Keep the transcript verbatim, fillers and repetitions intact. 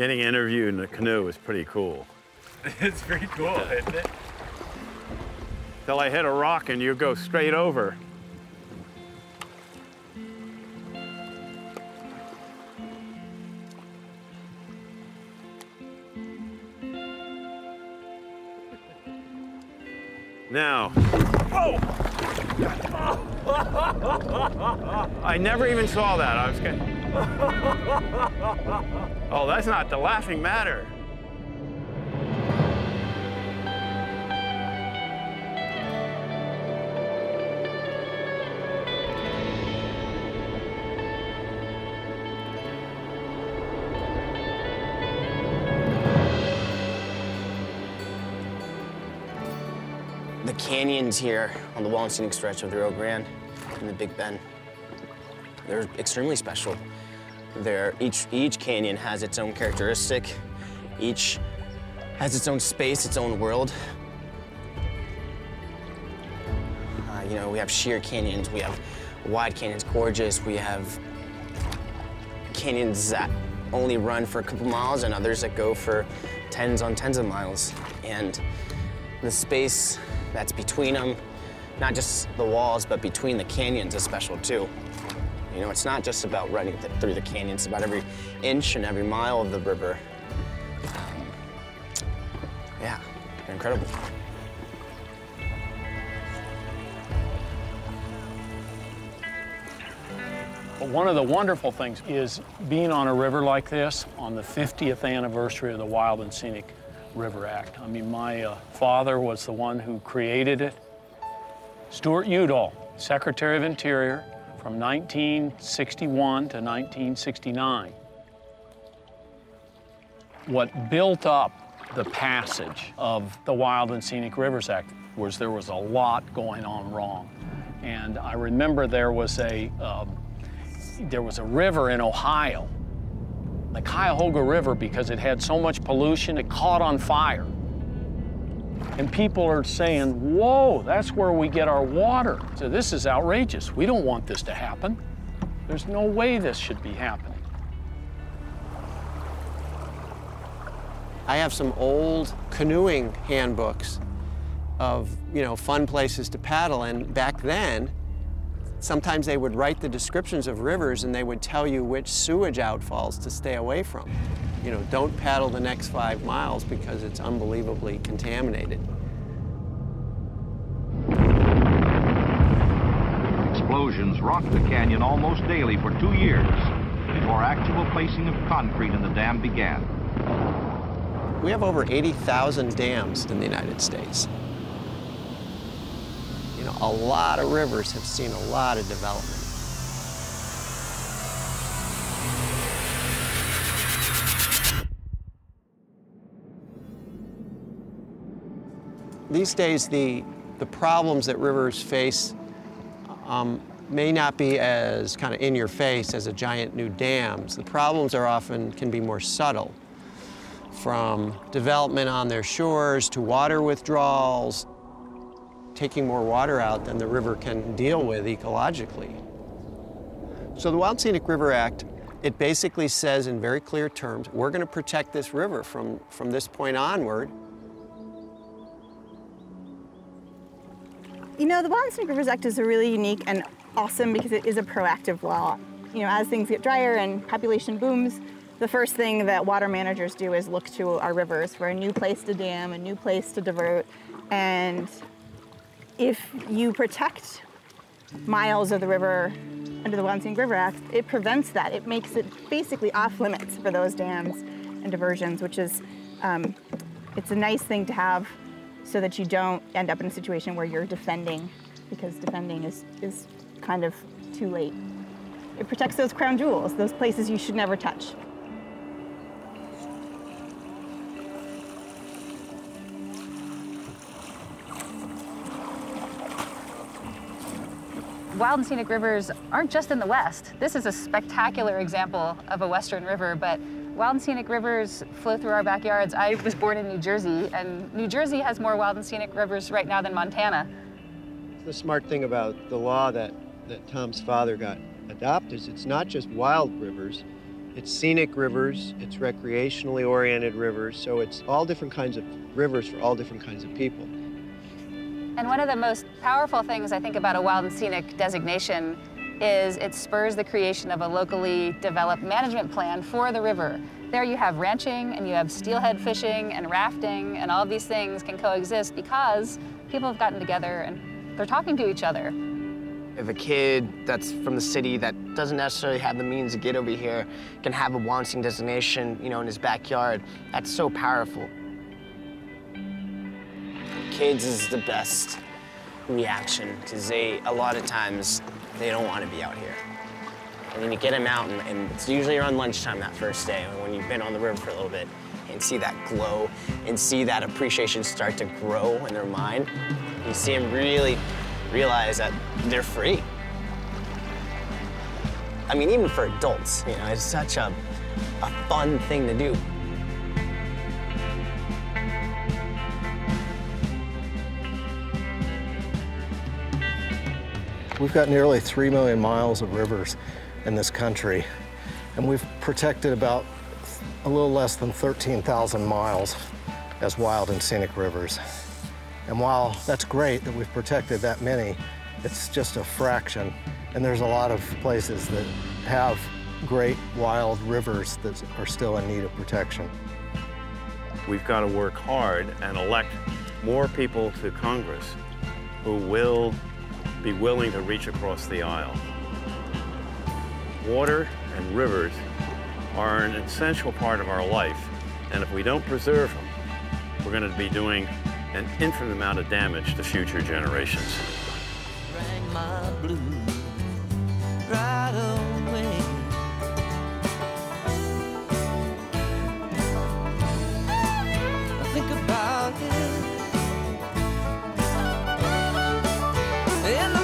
Getting interviewed in a canoe was pretty cool. It's pretty cool, isn't it? Till I hit a rock and you go straight over. Now. Oh! I never even saw that. I was gonna... Oh, that's not the laughing matter. The canyons here on the Wild and Scenic stretch of the Rio Grande and the Big Bend, they're extremely special. They're, each, each canyon has its own characteristic. Each has its own space, its own world. Uh, you know, we have sheer canyons, we have wide canyons, gorges, we have canyons that only run for a couple miles and others that go for tens on tens of miles. And the space that's between them, not just the walls, but between the canyons is special too. You know, it's not just about running th through the canyon, it's about every inch and every mile of the river. Um, yeah, incredible. Well, one of the wonderful things is being on a river like this on the fiftieth anniversary of the Wild and Scenic River Act. I mean, my uh, father was the one who created it. Stuart Udall, Secretary of Interior, from nineteen sixty-one to nineteen sixty-nine. What built up the passage of the Wild and Scenic Rivers Act was there was a lot going on wrong. And I remember there was a, um, there was a river in Ohio, the Cuyahoga River, because it had so much pollution, it caught on fire. And people are saying, whoa, that's where we get our water. So this is outrageous. We don't want this to happen. There's no way this should be happening. I have some old canoeing handbooks of, you know, fun places to paddle. And back then, sometimes they would write the descriptions of rivers and they would tell you which sewage outfalls to stay away from. You know, don't paddle the next five miles because it's unbelievably contaminated. Explosions rocked the canyon almost daily for two years before actual placing of concrete in the dam began. We have over eighty thousand dams in the United States. You know, a lot of rivers have seen a lot of development. These days, the, the problems that rivers face um, may not be as kind of in your face as a giant new dams. The problems are often, can be more subtle, from development on their shores to water withdrawals, taking more water out than the river can deal with ecologically. So the Wild and Scenic River Act, it basically says in very clear terms, we're going to protect this river from, from this point onward. You know, the Wild and Scenic Rivers Act is a really unique and awesome because it is a proactive law. You know, as things get drier and population booms, the first thing that water managers do is look to our rivers for a new place to dam, a new place to divert, and if you protect miles of the river under the Wild and Scenic River Act, it prevents that. It makes it basically off limits for those dams and diversions, which is, um, it's a nice thing to have so that you don't end up in a situation where you're defending, because defending is, is kind of too late. It protects those crown jewels, those places you should never touch. Wild and Scenic Rivers aren't just in the West. This is a spectacular example of a Western river, but Wild and Scenic Rivers flow through our backyards. I was born in New Jersey, and New Jersey has more Wild and Scenic Rivers right now than Montana. The smart thing about the law that, that Tom's father got adopted is it's not just wild rivers, It's scenic rivers, it's recreationally oriented rivers, so it's all different kinds of rivers for all different kinds of people. And one of the most powerful things I think about a wild and scenic designation is it spurs the creation of a locally developed management plan for the river. There you have ranching and you have steelhead fishing and rafting, and all these things can coexist because people have gotten together and they're talking to each other. If a kid that's from the city that doesn't necessarily have the means to get over here can have a wild and scenic designation, you know, in his backyard, that's so powerful. Kids is the best reaction because they, a lot of times, they don't want to be out here. And then you get them out, and, and it's usually around lunchtime that first day when you've been on the river for a little bit, and see that glow and see that appreciation start to grow in their mind. You see them really realize that they're free. I mean, even for adults, you know, it's such a, a fun thing to do. We've got nearly three million miles of rivers in this country, and we've protected about a little less than thirteen thousand miles as wild and scenic rivers. And while that's great that we've protected that many, it's just a fraction. And there's a lot of places that have great wild rivers that are still in need of protection. We've got to work hard and elect more people to Congress who will be willing to reach across the aisle. Water and rivers are an essential part of our life, and if we don't preserve them, we're going to be doing an infinite amount of damage to future generations. Rang my blues right away. I think about it. And